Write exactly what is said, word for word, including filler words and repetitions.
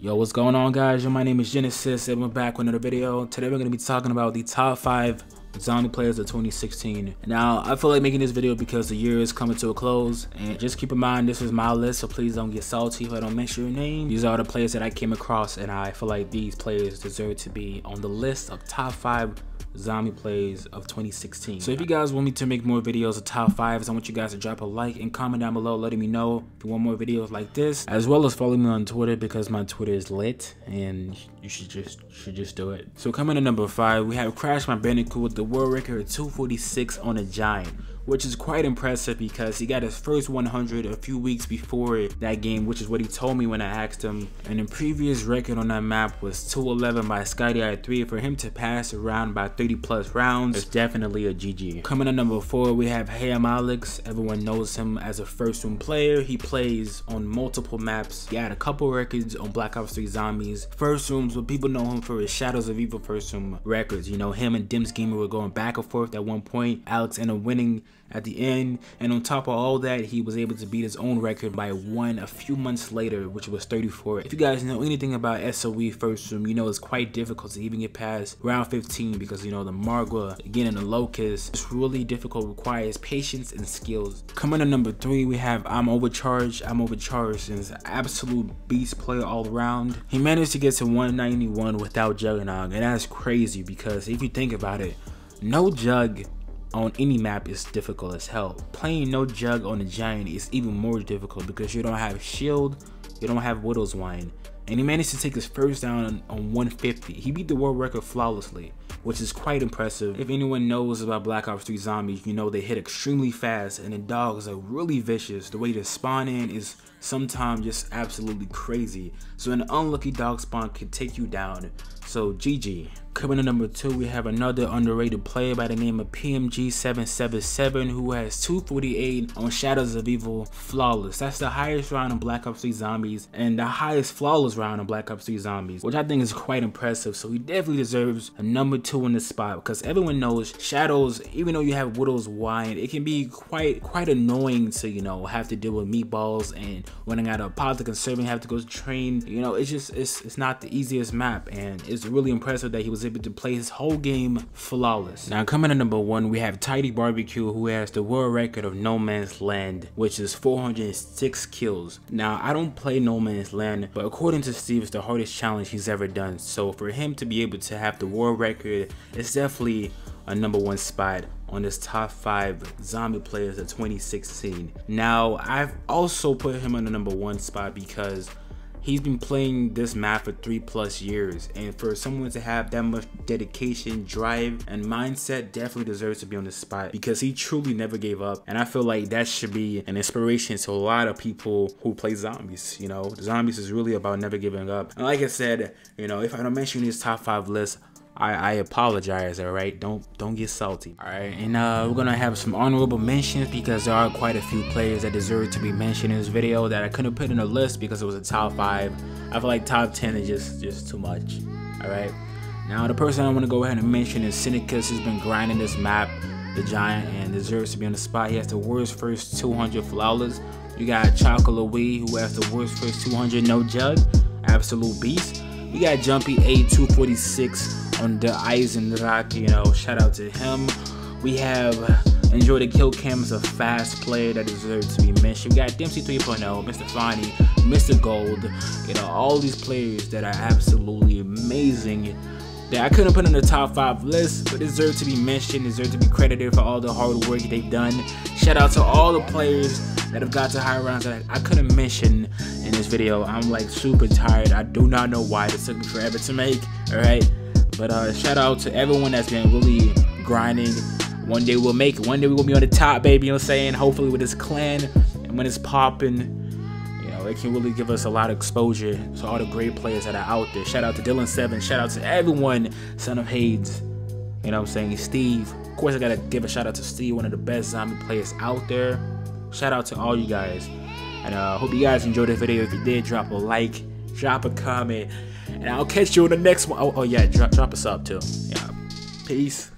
Yo, what's going on, guys? Yo, my name is Genesis and we're back with another video. Today we're going to be talking about the top five zombie players of twenty sixteen. Now, I feel like making this video because the year is coming to a close, and just keep in mind this is my list, so please don't get salty if I don't mention your name. These are the players that I came across, and I feel like these players deserve to be on the list of top five zombie plays of twenty sixteen. So if you guys want me to make more videos of top fives, I want you guys to drop a like and comment down below letting me know if you want more videos like this, as well as follow me on Twitter because my Twitter is lit and you should just should just do it. So coming to number five, we have Crash My Bandicoot with the world record of two forty-six on a Giant, which is quite impressive because he got his first one hundred a few weeks before that game, which is what he told me when I asked him. And the previous record on that map was two eleven by Skydy Eye three. For him to pass around by thirty plus rounds is definitely a G G. Coming at number four, we have HeyImAlex. Everyone knows him as a first room player. He plays on multiple maps. He had a couple records on Black Ops three Zombies first rooms, but people know him for his Shadows of Evil first room records. You know, him and Dim's Gamer were going back and forth at one point. Alex ended up winning at the end, and on top of all that, he was able to beat his own record by one a few months later, which was thirty-four. If you guys know anything about S O E first room, you know it's quite difficult to even get past round fifteen because, you know, the Margua, again, and the Locust, it's really difficult, requires patience and skills. Coming to number three, we have ImOvercharged. ImOvercharged is an absolute beast player all around. He managed to get to one ninety-one without Juggernog, and that's crazy because if you think about it, no Jug on any map is difficult as hell. Playing no Jug on a Giant is even more difficult because you don't have shield, you don't have widow's wine, and he managed to take his first down on one fifty. He beat the world record flawlessly, which is quite impressive. If anyone knows about Black Ops three Zombies, you know they hit extremely fast and the dogs are really vicious. The way they spawn in is sometimes just absolutely crazy, so an unlucky dog spawn can take you down, so G G. Coming to number two, we have another underrated player by the name of P M G seven seven seven, who has two forty-eight on Shadows of Evil flawless. That's the highest round in Black Ops three Zombies and the highest flawless round in Black Ops three Zombies, which I think is quite impressive. So he definitely deserves a number two in this spot because everyone knows Shadows, even though you have Widow's Wine, it can be quite quite annoying to, you know, have to deal with meatballs and running out of politics and serving, have to go train. You know, it's just it's it's not the easiest map, and it's really impressive that he was able to play his whole game flawless. Now coming to number one, we have TidyBarbiecue, who has the world record of No Man's Land, which is four hundred six kills. Now I don't play No Man's Land, but according to Steve, it's the hardest challenge he's ever done. So for him to be able to have the world record, it's definitely a number one spot on this top five zombie players of twenty sixteen. Now I've also put him on the number one spot because he's been playing this map for three plus years, and for someone to have that much dedication, drive, and mindset, definitely deserves to be on this spot because he truly never gave up. And I feel like that should be an inspiration to a lot of people who play zombies. You know, zombies is really about never giving up. And like I said, you know, if I don't mention his top five list, I, I apologize, all right? Don't don't get salty, all right? And uh, we're gonna have some honorable mentions because there are quite a few players that deserve to be mentioned in this video that I couldn't put in a list because it was a top five. I feel like top ten is just, just too much, all right? Now, the person I wanna go ahead and mention is Seneca's. He's been grinding this map, the Giant, and deserves to be on the spot. He has the worst first two hundred flawless. You got Chaka Louise, who has the worst first two hundred no Jug, absolute beast. You got Jumpy A two forty-six. On the Eisenrak, you know, shout out to him. We have Enjoy the Kill Cam as a fast player that deserves to be mentioned. We got Dempsey three point oh, Mister Fonny, Mister Gold, you know, all these players that are absolutely amazing that I couldn't put in the top five list, but deserve to be mentioned, deserve to be credited for all the hard work they've done. Shout out to all the players that have got to high rounds that I couldn't mention in this video. I'm like super tired. I do not know why this took me forever to make, all right? But uh, shout out to everyone that's been really grinding. One day we'll make it. One day we'll be on the top, baby, you know what I'm saying? Hopefully with this clan, and when it's popping, you know, it can really give us a lot of exposure to all the great players that are out there. Shout out to Dylan seven. Shout out to everyone, Son of Hades. You know what I'm saying? Steve. Of course, I got to give a shout out to Steve, one of the best zombie players out there. Shout out to all you guys. And I uh, hope you guys enjoyed this video. If you did, drop a like, drop a comment. And I'll catch you in the next one. Oh, oh yeah, drop, drop a sub too. Yeah. Peace.